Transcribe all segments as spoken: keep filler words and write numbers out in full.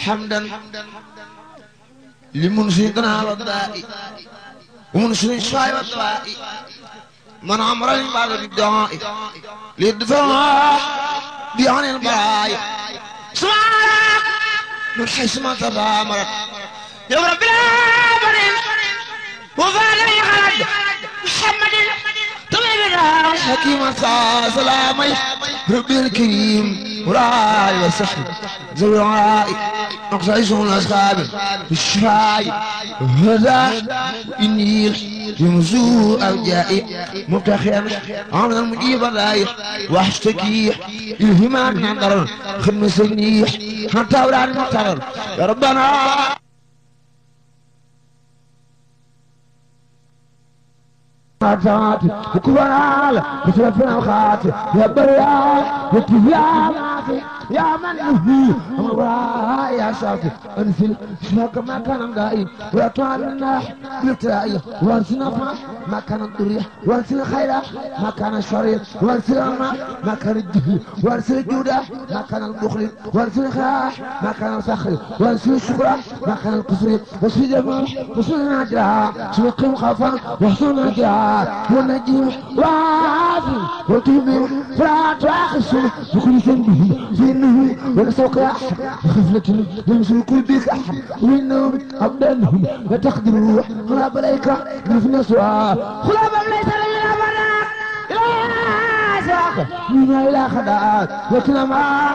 حمدا لمنشدنا والدائي ومنشد الشاي والدائي من عمرين بعد الدعاء للدفاع بعن البرايا سمعنا من حيث ما تضامرت يا رب العالمين وفعلي خلد محمد طبيب الراوي حكيم سلامي ربي الكريم وراي وصحبي زوي وعائي نقص عيشهم لأصحابي الشفاعي هذا النيل يمزو أوجائي مبتخم عمل المجيب الرائح وحشتكي الهماء نضر خدم سنيح حتى ورعا المقترر يا ربنا عطات وكبرال وسلفنا وخاتي يا بريال وكفيان يا من يهدي أمرا يا شاطي أنزل شفاك ما كان دائم وأطلع الناح بالترائية وأنزل نفع ما كان الضريح وأنزل خيرا ما كان الشرير وأنزل الماء ما كان الدهي وأنزل الجودة ما كان المخلد وأنزل الخلاح ما كان الصخر وأنزل الشكرة ما كان القصري وسيد الماء وسيد ناجرها سوقي مخافا وحسن ناجرها ونجيب وعافي وطيبي فرات واخسر وكل ذنبه ذنبه ونسوق احد وخفلة يمسو كل بيك احد وانهم ابدانهم لا تقدروا خلاب عليك نفنا سوا خلاب ليس لنا مناك لا ساق من الى خدعات وكلما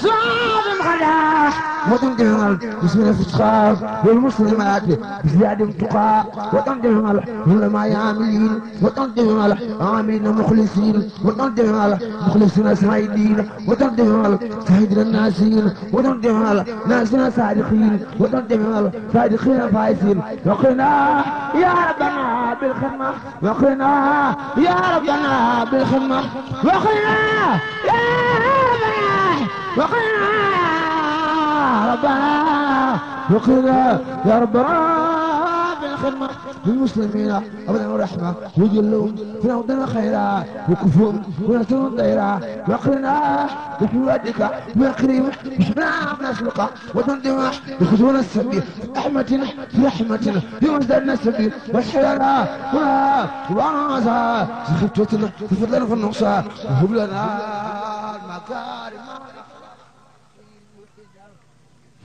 صعب خلاص وتمتهم بسم الفسقاء والمسلمات بزيادة التقى وتمتهم العلماء عاملين وتمتهم عاملين مخلصين وتمتهم مخلصين سعيدين وتمتهم سعيدين الناسين وتمتهم ناسنا صادقين وتمتهم صادقين فائزين وقنا يا ربنا بالخدمة وقنا يا ربنا بالخدمة وقنا يا ربنا وقنا ربنا وقنا يا ربنا بالخدمة للمسلمين أبدا ورحمة وجلهم في أرضنا خيرا وكفهم ونسلهم ديرا وقرنا بكل وادك وقريم نعم نسلقه وتندمح بخزونا السبيل رحمتنا في رحمتنا بمزدنا السبيل والحيرة ولا وعنازها سخفتنا تفضلنا في النقصة وهب لنا المكارم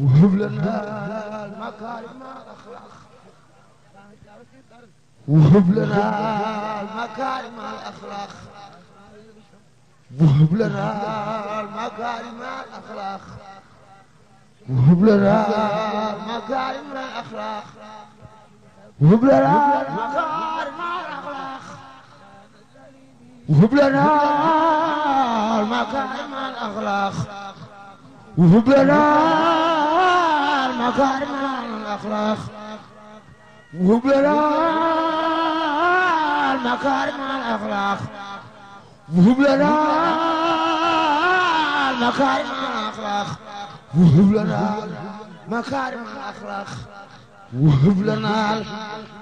وهب لنا المكارم وهب لنا المكارم الاخلاق وهب لنا المكارم الاخلاق وهب لنا المكارم الاخلاق وهب لنا المكارم الاخلاق وهب لنا المكارم الاخلاق وهب لنا المكارم الاخلاق وهب لنا المكارم الأخلاق وهب لنا المكارم الأخلاق وهب لنا مكارم الأخلاق وهب لنا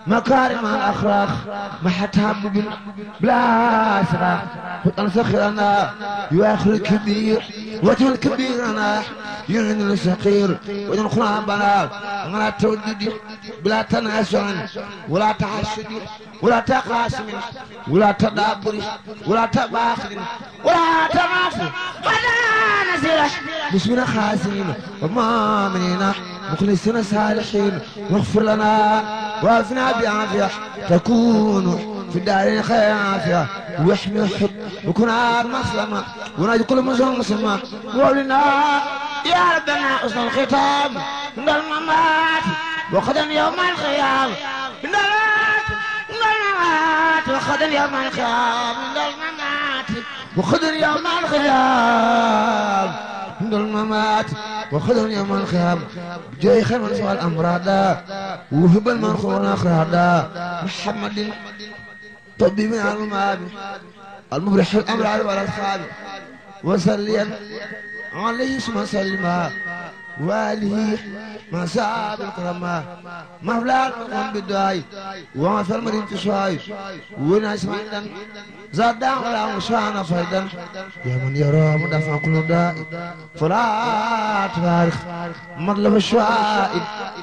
مكارم الأخلاق ما حتهب بلا سراح وتنسخرنا يؤخر الكبير وجه الكبير أنا يغني الصغير وجه الخلاب بنات ولا تودد بلا تناسن ولا تحسد ولا تقاسم ولا تدابر ولا تباخر ولا تماس ولا نزرح بسمنا خاسرين وما مننا مخلصين صالحين واغفر لنا وافنا بعافية تكون في الدارين خير عافية واحمي الحب وكن عار مسلمة ونادي كل مسلم مسلمة وقولنا يا ربنا حسن الختام من الممات وغدا يوم القيامة من الممات من الممات وغدا يوم القيامة من الممات وغدا يوم القيامة من الممات وخذهم يوم الخيام جاي خير من سوى الأمراض وهب المنخون أخراض محمد طبيب العلماء المبرح الأمر على الخالق وسلم عليه اسم سلمى واله ما ساب الكرماء ما فلان قام بالدعاء وما في المريم تشاي وناس مندن زاد على وشان فيدن يا من يرى مدفع كل داء فرات فارخ مطلب الشائب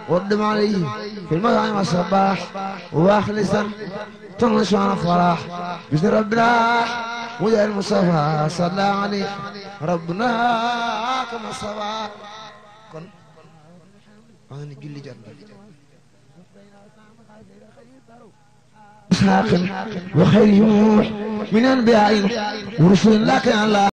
قدم عليه في المطعم الصباح واخلصا تنشى على فرح بسم ربنا ويا المصطفى صلى عليه ربنا كما صلى kon ani julli jot na wa khayr yuh min anbiya wa rasulillah.